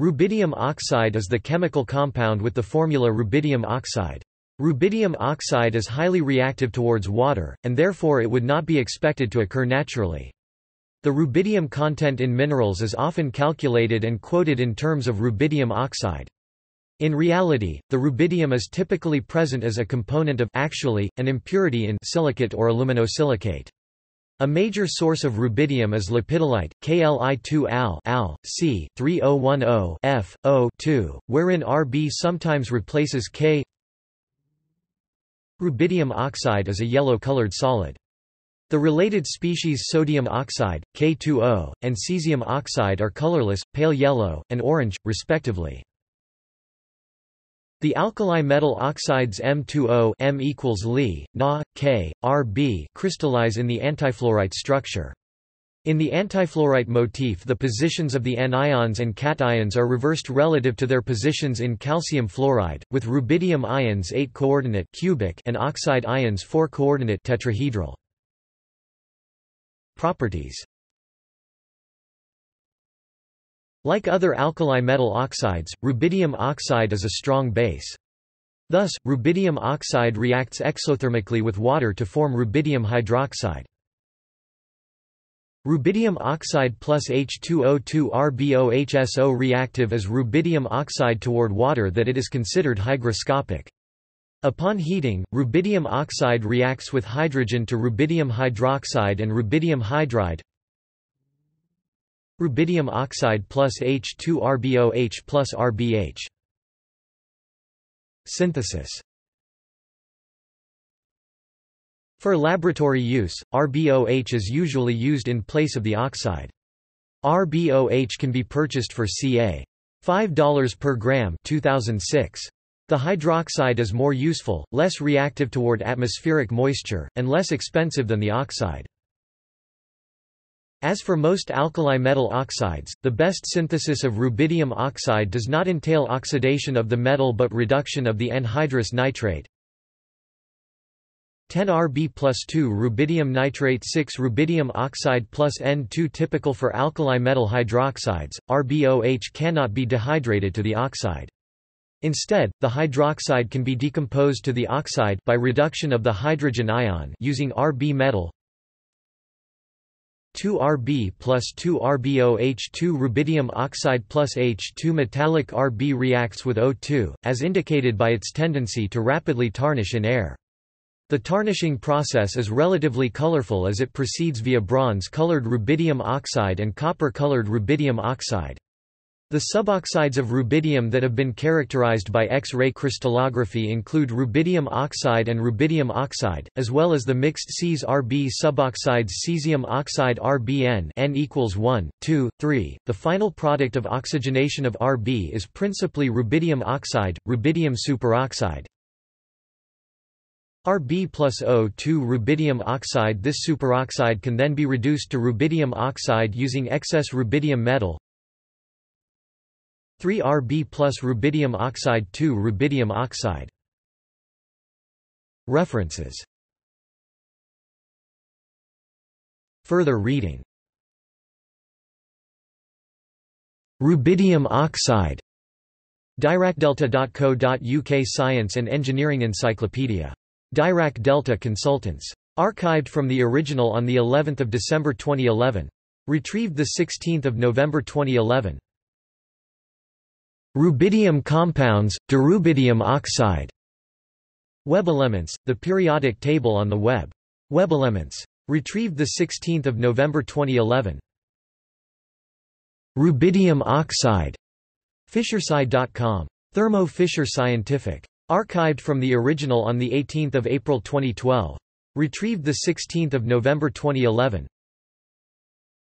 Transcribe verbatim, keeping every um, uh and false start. Rubidium oxide is the chemical compound with the formula rubidium oxide. Rubidium oxide is highly reactive towards water, and therefore it would not be expected to occur naturally. The rubidium content in minerals is often calculated and quoted in terms of rubidium oxide. In reality, the rubidium is typically present as a component of actually, an impurity in silicate or aluminosilicate. A major source of rubidium is lepidolite, K L I two A L A L, C three O one zero F O H two, wherein R B sometimes replaces K. Rubidium oxide is a yellow-colored solid. The related species sodium oxide, K two O, and cesium oxide are colorless, pale yellow, and orange, respectively. The alkali metal oxides M two O M equals Li, Na, K, R B crystallize in the antifluorite structure. In the antifluorite motif, the positions of the anions and cations are reversed relative to their positions in calcium fluoride, with rubidium ions eight coordinate cubic and oxide ions four coordinate tetrahedral. Properties. Like other alkali metal oxides, rubidium oxide is a strong base. Thus, rubidium oxide reacts exothermically with water to form rubidium hydroxide. Rubidium oxide plus H two O two R B O H S O reactive is rubidium oxide toward water that it is considered hygroscopic. Upon heating, rubidium oxide reacts with hydrogen to rubidium hydroxide and rubidium hydride. Rubidium oxide plus H two R B O H plus R B H. Synthesis. For laboratory use, R B O H is usually used in place of the oxide. R B O H can be purchased for circa five dollars per gram two thousand six. The hydroxide is more useful, less reactive toward atmospheric moisture, and less expensive than the oxide. As for most alkali metal oxides, the best synthesis of rubidium oxide does not entail oxidation of the metal but reduction of the anhydrous nitrate. ten R B plus two rubidium nitrate six rubidium oxide plus N two. Typical for alkali metal hydroxides, R B O H cannot be dehydrated to the oxide. Instead, the hydroxide can be decomposed to the oxide by reduction of the hydrogen ion using R B metal. two R B plus two R B O H two rubidium oxide plus H two metallic R B reacts with O two, as indicated by its tendency to rapidly tarnish in air. The tarnishing process is relatively colorful as it proceeds via bronze-colored rubidium oxide and copper-colored rubidium oxide. The suboxides of rubidium that have been characterized by X-ray crystallography include rubidium oxide and rubidium oxide, as well as the mixed C s R B suboxides cesium oxide R B N N equals one, two, three. The final product of oxygenation of R B is principally rubidium oxide, rubidium superoxide. R B plus O two rubidium oxide. This superoxide can then be reduced to rubidium oxide using excess rubidium metal. three R B plus rubidium oxide two rubidium oxide. References. Further reading. Rubidium oxide. DiracDelta dot co dot U K Science and Engineering Encyclopedia. DiracDelta Consultants. Archived from the original on the eleventh of December twenty eleven. Retrieved the sixteenth of November twenty eleven. Rubidium compounds, derubidium oxide. Web Elements, the periodic table on the web. Web Elements. Retrieved the sixteenth of November twenty eleven. Rubidium oxide. Fishersci dot com. Thermo Fisher Scientific. Archived from the original on the eighteenth of April twenty twelve. Retrieved the sixteenth of November twenty eleven.